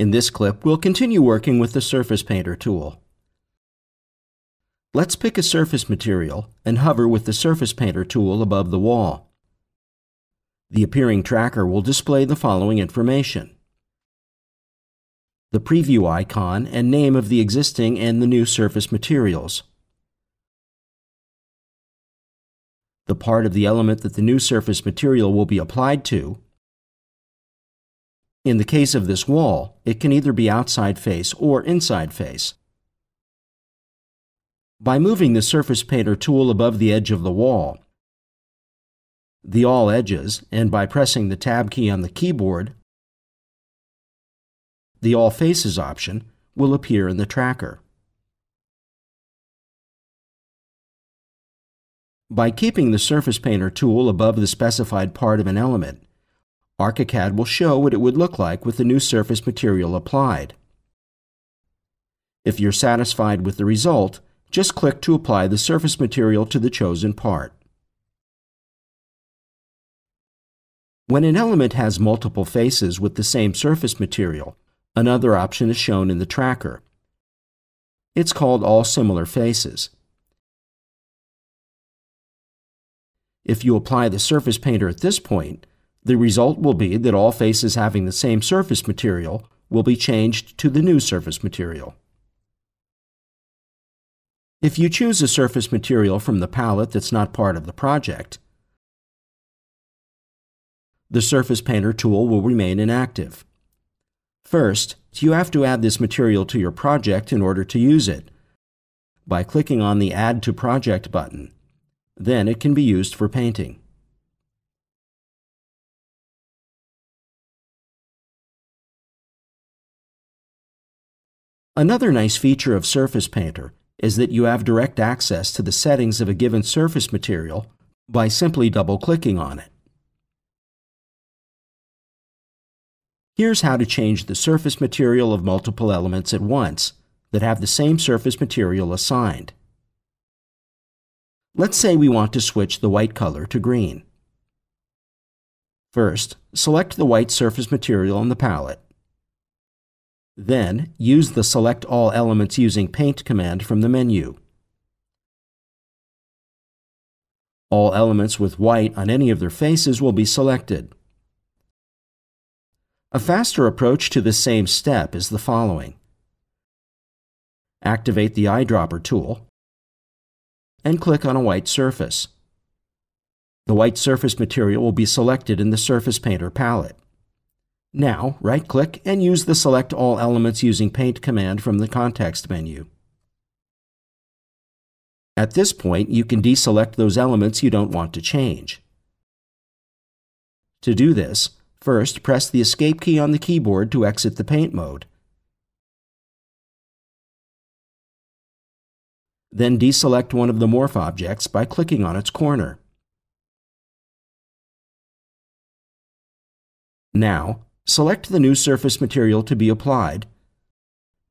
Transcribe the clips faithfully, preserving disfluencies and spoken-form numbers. In this clip, we'll continue working with the Surface Painter tool. Let's pick a surface material and hover with the Surface Painter tool above the wall. The appearing tracker will display the following information: the preview icon and name of the existing and the new surface materials, the part of the element that the new surface material will be applied to. In the case of this wall, it can either be outside face or inside face. By moving the Surface Painter tool above the edge of the wall, the All Edges, and by pressing the Tab key on the keyboard, the All Faces option will appear in the tracker. By keeping the Surface Painter tool above the specified part of an element, ArchiCAD will show what it would look like with the new surface material applied. If you're satisfied with the result, just click to apply the surface material to the chosen part. When an element has multiple faces with the same surface material, another option is shown in the tracker. It's called All Similar Faces. If you apply the Surface Painter at this point, the result will be that all faces having the same surface material will be changed to the new surface material. If you choose a surface material from the palette that's not part of the project, the Surface Painter tool will remain inactive. First, you have to add this material to your project in order to use it by clicking on the Add to Project button. Then it can be used for painting. Another nice feature of Surface Painter is that you have direct access to the settings of a given surface material by simply double-clicking on it. Here's how to change the surface material of multiple elements at once that have the same surface material assigned. Let's say we want to switch the white color to green. First, select the white surface material on the palette. Then, use the Select All Elements Using Paint command from the menu. All elements with white on any of their faces will be selected. A faster approach to the same step is the following. Activate the Eyedropper tool and click on a white surface. The white surface material will be selected in the Surface Painter palette. Now, right-click and use the Select All Elements Using Paint command from the context menu. At this point, you can deselect those elements you don't want to change. To do this, first, press the Escape key on the keyboard to exit the paint mode. Then deselect one of the morph objects by clicking on its corner. Now, select the new surface material to be applied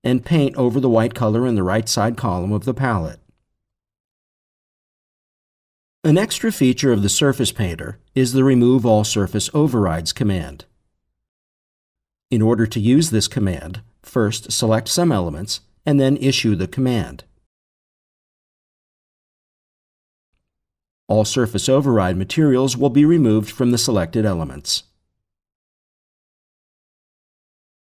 and paint over the white color in the right side column of the palette. An extra feature of the Surface Painter is the Remove All Surface Overrides command. In order to use this command, first select some elements and then issue the command. All surface override materials will be removed from the selected elements.